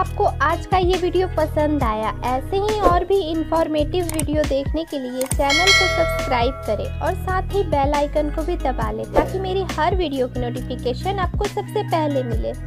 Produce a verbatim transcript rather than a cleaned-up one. आपको आज का ये वीडियो पसंद आया, ऐसे ही और भी इंफॉर्मेटिव वीडियो देखने के लिए चैनल को सब्सक्राइब करें और साथ ही बेल आइकन को भी दबा लें ताकि मेरी हर वीडियो की नोटिफिकेशन आपको सबसे पहले मिले।